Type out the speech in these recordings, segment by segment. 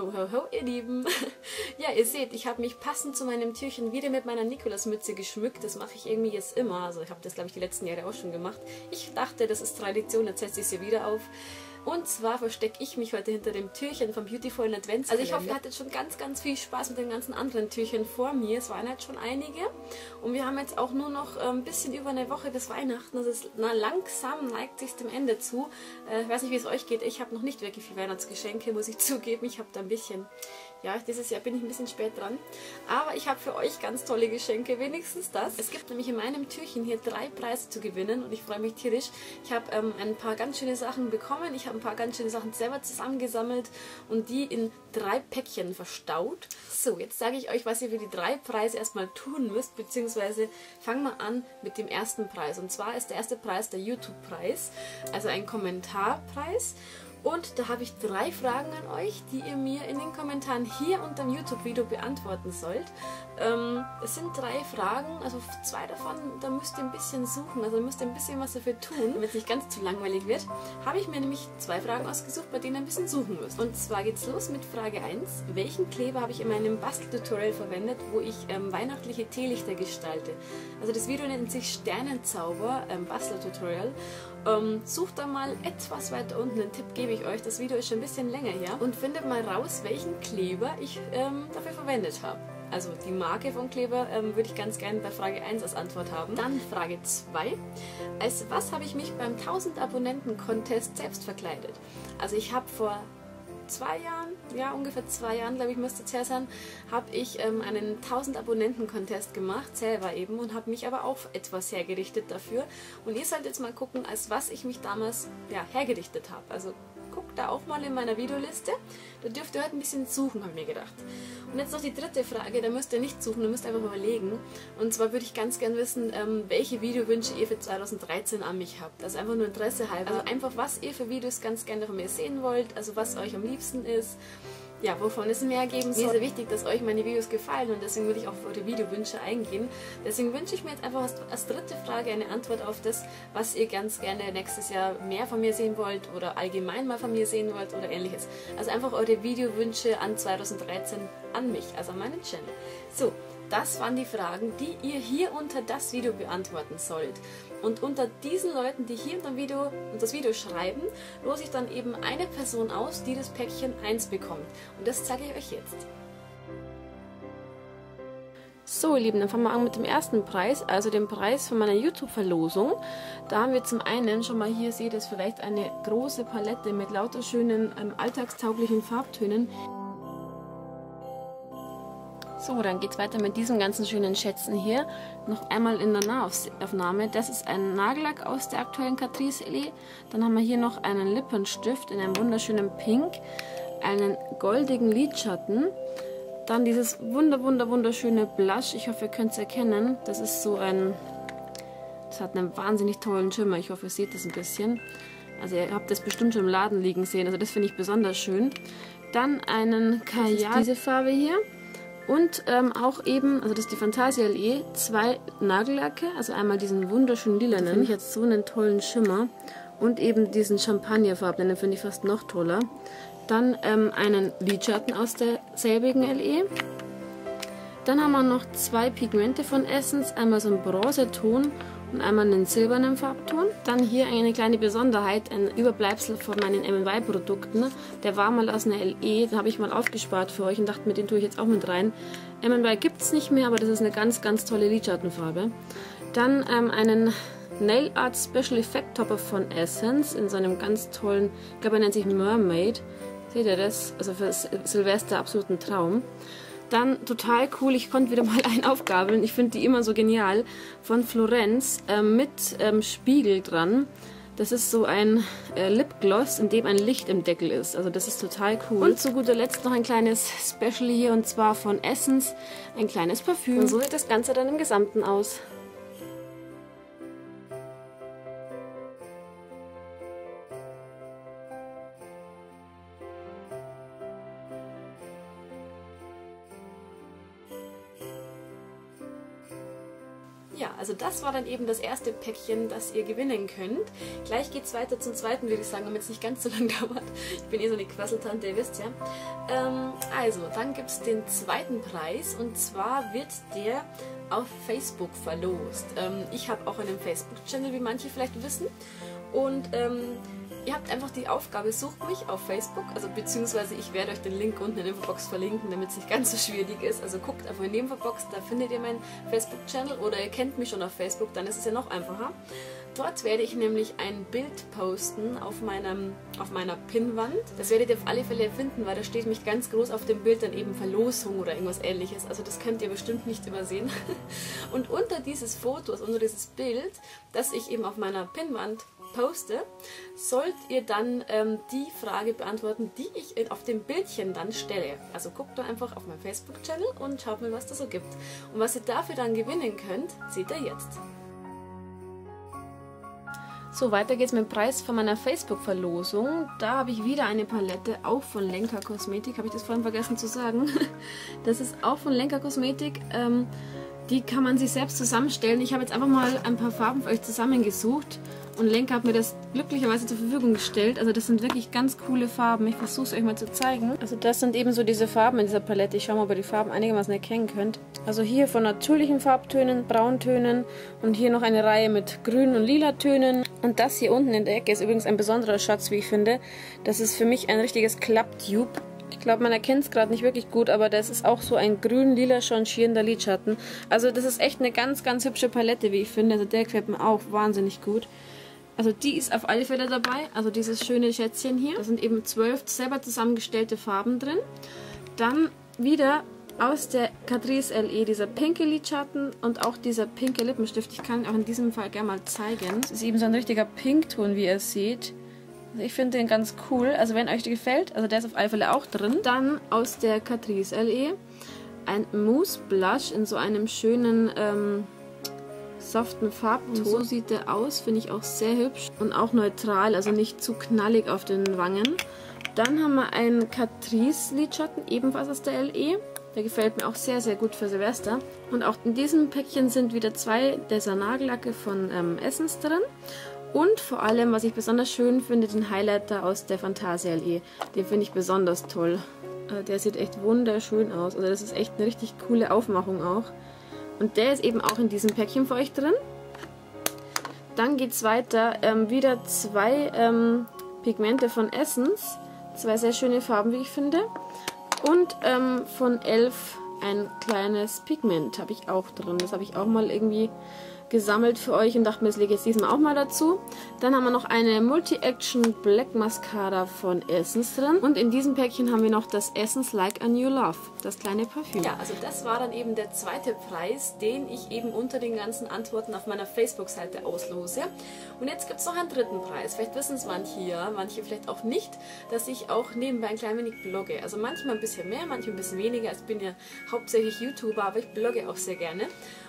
Ho, ho, ho, ihr Lieben. Ja, ihr seht, ich habe mich passend zu meinem Türchen wieder mit meiner Nikolausmütze geschmückt. Das mache ich irgendwie jetzt immer. Also ich habe das, glaube ich, die letzten Jahre auch schon gemacht. Ich dachte, das ist Tradition, jetzt setze ich sie wieder auf. Und zwar verstecke ich mich heute hinter dem Türchen vom Beautiful Advent. Also ich hoffe, ihr hattet schon ganz, ganz viel Spaß mit den ganzen anderen Türchen vor mir. Es waren halt schon einige. Und wir haben jetzt auch nur noch ein bisschen über eine Woche bis Weihnachten. Also es langsam neigt sich dem Ende zu. Ich weiß nicht, wie es euch geht. Ich habe noch nicht wirklich viele Weihnachtsgeschenke, muss ich zugeben. Ich habe da ein bisschen... Ja, dieses Jahr bin ich ein bisschen spät dran. Aber ich habe für euch ganz tolle Geschenke, wenigstens das. Es gibt nämlich in meinem Türchen hier 3 Preise zu gewinnen und ich freue mich tierisch. Ich habe ein paar ganz schöne Sachen bekommen. Ich habe ein paar ganz schöne Sachen selber zusammengesammelt und die in 3 Päckchen verstaut. So, jetzt sage ich euch, was ihr für die 3 Preise erstmal tun müsst, beziehungsweise fangen wir an mit dem ersten Preis. Und zwar ist der erste Preis der YouTube-Preis, also ein Kommentarpreis. Und da habe ich 3 Fragen an euch, die ihr mir in den Kommentaren hier unter dem YouTube-Video beantworten sollt. Es sind 3 Fragen, also 2 davon, da müsst ihr ein bisschen suchen, also müsst ihr ein bisschen was dafür tun, damit es nicht ganz zu langweilig wird. Habe ich mir nämlich 2 Fragen ausgesucht, bei denen ihr ein bisschen suchen müsst. Und zwar geht's los mit Frage 1. Welchen Kleber habe ich in meinem Basteltutorial verwendet, wo ich weihnachtliche Teelichter gestalte? Also das Video nennt sich Sternenzauber-Basteltutorial. Sucht da mal etwas weiter unten, einen Tipp gebe ich euch, das Video ist schon ein bisschen länger her, und findet mal raus, welchen Kleber ich dafür verwendet habe. Also die Marke von Kleber würde ich ganz gerne bei Frage 1 als Antwort haben. Dann Frage 2. Als was habe ich mich beim 1000-Abonnenten-Contest selbst verkleidet? Also ich habe vor 2 Jahren, ja ungefähr 2 Jahren, glaube ich, müsste es her sein, habe ich einen 1000-Abonnenten-Contest gemacht, selber eben, und habe mich aber auch etwas hergerichtet dafür. Und ihr sollt jetzt mal gucken, als was ich mich damals hergerichtet habe. Also guckt da auch mal in meiner Videoliste. Da dürft ihr heute ein bisschen suchen, habe ich mir gedacht. Und jetzt noch die dritte Frage, da müsst ihr nicht suchen, da müsst ihr einfach mal überlegen. Und zwar würde ich ganz gern wissen, welche Videowünsche ihr für 2013 an mich habt. Also einfach nur Interesse halber. Also einfach, was ihr für Videos ganz gerne von mir sehen wollt, also was euch am liebsten ist. Ja, wovon es mehr geben soll. Mir ist ja wichtig, dass euch meine Videos gefallen und deswegen würde ich auch auf eure Videowünsche eingehen. Deswegen wünsche ich mir jetzt einfach als dritte Frage eine Antwort auf das, was ihr ganz gerne nächstes Jahr mehr von mir sehen wollt oder allgemein mal von mir sehen wollt oder ähnliches. Also einfach eure Videowünsche an 2013 an mich, also an meinen Channel. So, das waren die Fragen, die ihr hier unter das Video beantworten sollt. Und unter diesen Leuten, die hier unter das Video schreiben, lose ich dann eben eine Person aus, die das Päckchen 1 bekommt. Und das zeige ich euch jetzt. So, ihr Lieben, dann fangen wir an mit dem ersten Preis, also dem Preis von meiner YouTube-Verlosung. Da haben wir zum einen schon mal hier, seht ihr das vielleicht, eine große Palette mit lauter schönen, alltagstauglichen Farbtönen. So, dann geht es weiter mit diesen ganzen schönen Schätzen hier. Noch einmal in der Nahaufnahme. Das ist ein Nagellack aus der aktuellen Catrice L.E. Dann haben wir hier noch einen Lippenstift in einem wunderschönen Pink. Einen goldigen Lidschatten. Dann dieses wunderschöne Blush. Ich hoffe, ihr könnt es erkennen. Das ist so ein... Das hat einen wahnsinnig tollen Schimmer. Ich hoffe, ihr seht das ein bisschen. Also ihr habt das bestimmt schon im Laden liegen sehen. Also das finde ich besonders schön. Dann einen Kajal. Diese Farbe hier. Und auch eben, also das ist die Fantasie L.E., 2 Nagellacke, also einmal diesen wunderschönen lilanen, finde ich jetzt so einen tollen Schimmer, und eben diesen Champagnerfarbenen, den finde ich fast noch toller. Dann einen Lidschatten aus derselbigen L.E. Dann haben wir noch 2 Pigmente von Essence, einmal so einen Bronzeton und einmal einen silbernen Farbton. Dann hier eine kleine Besonderheit, ein Überbleibsel von meinen M&Y Produkten. Der war mal aus einer L.E., den habe ich mal aufgespart für euch und dachte mir, den tue ich jetzt auch mit rein. M&Y gibt es nicht mehr, aber das ist eine ganz tolle Lidschattenfarbe. Dann einen Nail Art Special Effect Topper von Essence in so einem ganz tollen, ich glaube er nennt sich Mermaid. Seht ihr das? Also für Silvester absoluten Traum. Dann total cool, ich konnte wieder mal einen aufgabeln, ich finde die immer so genial, von Florenz mit Spiegel dran. Das ist so ein Lipgloss, in dem ein Licht im Deckel ist. Also das ist total cool. Und zu guter Letzt noch ein kleines Special hier, und zwar von Essence, ein kleines Parfüm. Und so sieht das Ganze dann im Gesamten aus. Ja, also das war dann eben das erste Päckchen, das ihr gewinnen könnt. Gleich geht's weiter zum zweiten, würde ich sagen, damit es nicht ganz so lang dauert. Ich bin eh so eine Quasseltante, ihr wisst ja. Also, dann gibt es den zweiten Preis und zwar wird der auf Facebook verlost. Ich habe auch einen Facebook-Channel, wie manche vielleicht wissen. Und ihr habt einfach die Aufgabe, sucht mich auf Facebook, also beziehungsweise ich werde euch den Link unten in der Infobox verlinken, damit es nicht ganz so schwierig ist. Also guckt einfach in die Infobox, da findet ihr meinen Facebook-Channel oder ihr kennt mich schon auf Facebook, dann ist es ja noch einfacher. Dort werde ich nämlich ein Bild posten auf meiner Pinnwand. Das werdet ihr auf alle Fälle finden, weil da steht mich ganz groß auf dem Bild dann eben Verlosung oder irgendwas Ähnliches. Also das könnt ihr bestimmt nicht übersehen. Und unter dieses Foto, also unter dieses Bild, das ich eben auf meiner Pinnwand poste, sollt ihr dann die Frage beantworten, die ich auf dem Bildchen dann stelle. Also guckt da einfach auf meinen Facebook-Channel und schaut mal, was das so gibt. Und was ihr dafür dann gewinnen könnt, seht ihr jetzt. So, weiter geht's mit dem Preis von meiner Facebook-Verlosung. Da habe ich wieder eine Palette, auch von Lenka Kosmetik. Habe ich das vorhin vergessen zu sagen? Das ist auch von Lenka Kosmetik. Die kann man sich selbst zusammenstellen. Ich habe jetzt einfach mal ein paar Farben für euch zusammengesucht. Und Lenka hat mir das glücklicherweise zur Verfügung gestellt. Also das sind wirklich ganz coole Farben. Ich versuche es euch mal zu zeigen. Also das sind eben so diese Farben in dieser Palette. Ich schaue mal, ob ihr die Farben einigermaßen erkennen könnt. Also hier von natürlichen Farbtönen, Brauntönen und hier noch eine Reihe mit grünen und lila Tönen. Und das hier unten in der Ecke ist übrigens ein besonderer Schatz, wie ich finde. Das ist für mich ein richtiges Klapptube. Ich glaube, man erkennt es gerade nicht wirklich gut, aber das ist auch so ein grün-lila changierender Lidschatten. Also das ist echt eine ganz, ganz hübsche Palette, wie ich finde. Also der gefällt mir auch wahnsinnig gut. Also die ist auf alle Fälle dabei, also dieses schöne Schätzchen hier. Da sind eben 12 selber zusammengestellte Farben drin. Dann wieder aus der Catrice L.E. dieser pinke Lidschatten und auch dieser pinke Lippenstift. Ich kann ihn auch in diesem Fall gerne mal zeigen. Das ist eben so ein richtiger Pinkton, wie ihr seht. Also ich finde den ganz cool. Also wenn euch der gefällt, also der ist auf alle Fälle auch drin. Dann aus der Catrice L.E. ein Mousse Blush in so einem schönen soften Farbton. So sieht der aus, finde ich auch sehr hübsch und auch neutral, also nicht zu knallig auf den Wangen. Dann haben wir einen Catrice Lidschatten, ebenfalls aus der LE. Der gefällt mir auch sehr, sehr gut für Silvester. Und auch in diesem Päckchen sind wieder 2 dieser Nagellacke von Essence drin. Und vor allem, was ich besonders schön finde, den Highlighter aus der Fantasie L.E. Den finde ich besonders toll. Der sieht echt wunderschön aus. Also das ist echt eine richtig coole Aufmachung auch. Und der ist eben auch in diesem Päckchen für euch drin. Dann geht es weiter. Wieder 2 Pigmente von Essence. 2 sehr schöne Farben, wie ich finde. Und von Elf ein kleines Pigment habe ich auch drin. Das habe ich auch mal irgendwie gesammelt für euch und dachte mir, das lege ich jetzt diesmal auch mal dazu. Dann haben wir noch eine Multi-Action Black Mascara von Essence drin. Und in diesem Päckchen haben wir noch das Essence Like a New Love, das kleine Parfüm. Ja, also das war dann eben der zweite Preis, den ich eben unter den ganzen Antworten auf meiner Facebook-Seite auslose. Und jetzt gibt es noch einen dritten Preis. Vielleicht wissen es manche ja, manche vielleicht auch nicht, dass ich auch nebenbei ein klein wenig blogge. Also manchmal ein bisschen mehr, manchmal ein bisschen weniger. Ich bin ja hauptsächlich YouTuber, aber ich blogge auch sehr gerne.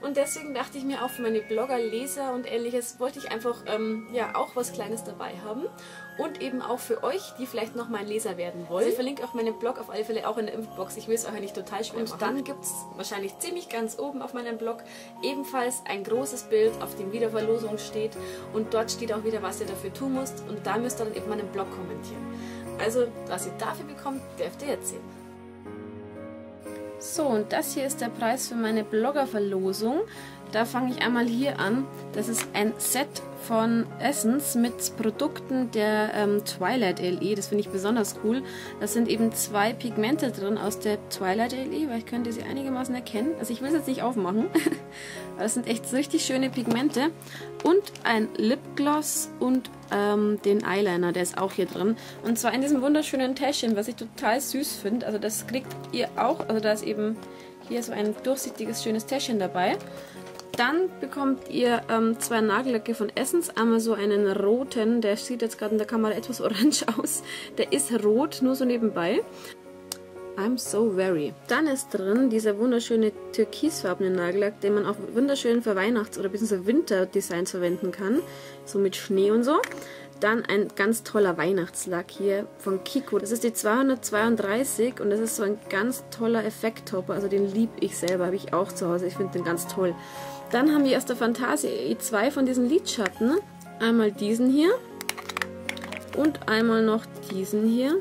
Und deswegen dachte ich mir auch für meine Blogger, Leser und Ähnliches wollte ich einfach ja auch was Kleines dabei haben und eben auch für euch, die vielleicht noch mal Leser werden wollen. Also ich verlinke auch meinen Blog auf alle Fälle auch in der Infobox. Ich will es euch ja nicht total schwer machen. Und dann gibt es wahrscheinlich ziemlich ganz oben auf meinem Blog ebenfalls ein großes Bild, auf dem wieder Verlosung steht und dort steht auch wieder, was ihr dafür tun müsst und da müsst ihr dann eben meinen Blog kommentieren. Also was ihr dafür bekommt, dürft ihr jetzt sehen. So, und das hier ist der Preis für meine Bloggerverlosung. Da fange ich einmal hier an. Das ist ein Set von Essence mit Produkten der Twilight L.E. Das finde ich besonders cool. Das sind eben 2 Pigmente drin aus der Twilight L.E., weil ich könnte sie einigermaßen erkennen. Also ich will es jetzt nicht aufmachen. Aber das sind echt richtig schöne Pigmente. Und ein Lipgloss und den Eyeliner, der ist auch hier drin. Und zwar in diesem wunderschönen Täschchen, was ich total süß finde. Also das kriegt ihr auch. Also da ist eben hier so ein durchsichtiges, schönes Täschchen dabei. Dann bekommt ihr 2 Nagellacke von Essence. Einmal so einen roten, der sieht jetzt gerade in der Kamera etwas orange aus. Der ist rot, nur so nebenbei. I'm so very. Dann ist drin dieser wunderschöne türkisfarbene Nagellack, den man auch wunderschön für Weihnachts- oder bzw. Winterdesigns verwenden kann. So mit Schnee und so. Dann ein ganz toller Weihnachtslack hier von Kiko. Das ist die 232 und das ist so ein ganz toller Effekttopper. Also den liebe ich selber, habe ich auch zu Hause. Ich finde den ganz toll. Dann haben wir aus der Fantasie L.E. von diesen Lidschatten. Einmal diesen hier und einmal noch diesen hier.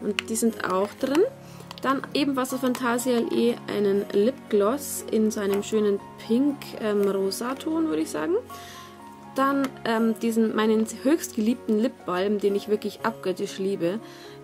Und die sind auch drin. Dann ebenfalls aus der Fantasie L.E. einen Lipgloss in so einem schönen Pink-Rosaton, würde ich sagen. Dann meinen höchst geliebten Lipbalm, den ich wirklich abgöttisch liebe.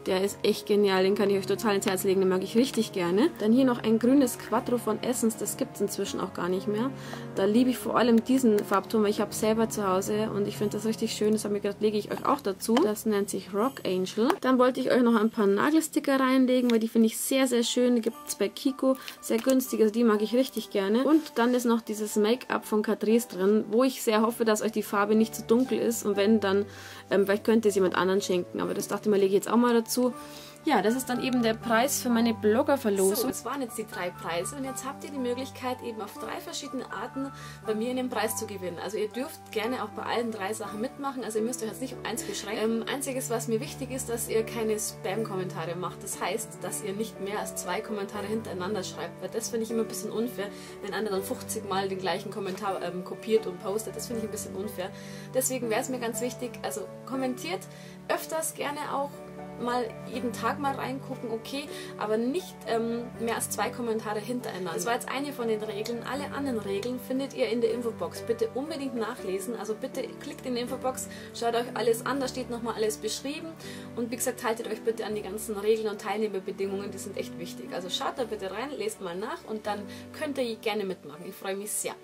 Der ist echt genial, den kann ich euch total ins Herz legen, den mag ich richtig gerne. Dann hier noch ein grünes Quattro von Essence, das gibt es inzwischen auch gar nicht mehr. Da liebe ich vor allem diesen Farbton, weil ich habe selber zu Hause und ich finde das richtig schön. Das habe ich gedacht, lege ich euch auch dazu. Das nennt sich Rock Angel. Dann wollte ich euch noch ein paar Nagelsticker reinlegen, weil die finde ich sehr, sehr schön. Die gibt es bei Kiko, sehr günstig, also die mag ich richtig gerne. Und dann ist noch dieses Make-up von Catrice drin, wo ich sehr hoffe, dass euch die Farbe nicht zu dunkel ist. Und wenn, dann vielleicht könnt ihr es jemand anderen schenken. Aber das dachte ich mir, lege ich jetzt auch mal dazu. Ja, das ist dann eben der Preis für meine Bloggerverlosung. So, das waren jetzt die 3 Preise und jetzt habt ihr die Möglichkeit, eben auf 3 verschiedene Arten bei mir einen Preis zu gewinnen. Also ihr dürft gerne auch bei allen 3 Sachen mitmachen, also ihr müsst euch jetzt nicht auf 1 beschränken. Einziges, was mir wichtig ist, dass ihr keine Spam-Kommentare macht. Das heißt, dass ihr nicht mehr als 2 Kommentare hintereinander schreibt, weil das finde ich immer ein bisschen unfair, wenn einer dann 50 Mal den gleichen Kommentar kopiert und postet. Das finde ich ein bisschen unfair. Deswegen wäre es mir ganz wichtig, also kommentiert öfters gerne auch, mal jeden Tag mal reingucken, okay, aber nicht mehr als 2 Kommentare hintereinander. Das war jetzt eine von den Regeln. Alle anderen Regeln findet ihr in der Infobox. Bitte unbedingt nachlesen. Also bitte klickt in die Infobox, schaut euch alles an, da steht nochmal alles beschrieben. Und wie gesagt, haltet euch bitte an die ganzen Regeln und Teilnehmerbedingungen, die sind echt wichtig. Also schaut da bitte rein, lest mal nach und dann könnt ihr gerne mitmachen. Ich freue mich sehr.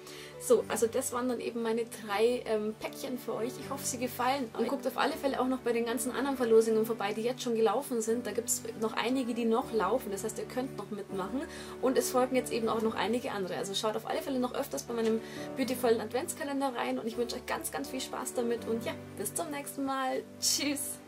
So, also das waren dann eben meine 3 Päckchen für euch. Ich hoffe, sie gefallen. Und guckt auf alle Fälle auch noch bei den ganzen anderen Verlosungen vorbei, die jetzt schon gelaufen sind. Da gibt es noch einige, die noch laufen. Das heißt, ihr könnt noch mitmachen. Und es folgen jetzt eben auch noch einige andere. Also schaut auf alle Fälle noch öfters bei meinem beautiful Adventskalender rein. Und ich wünsche euch ganz, ganz viel Spaß damit. Und ja, bis zum nächsten Mal. Tschüss!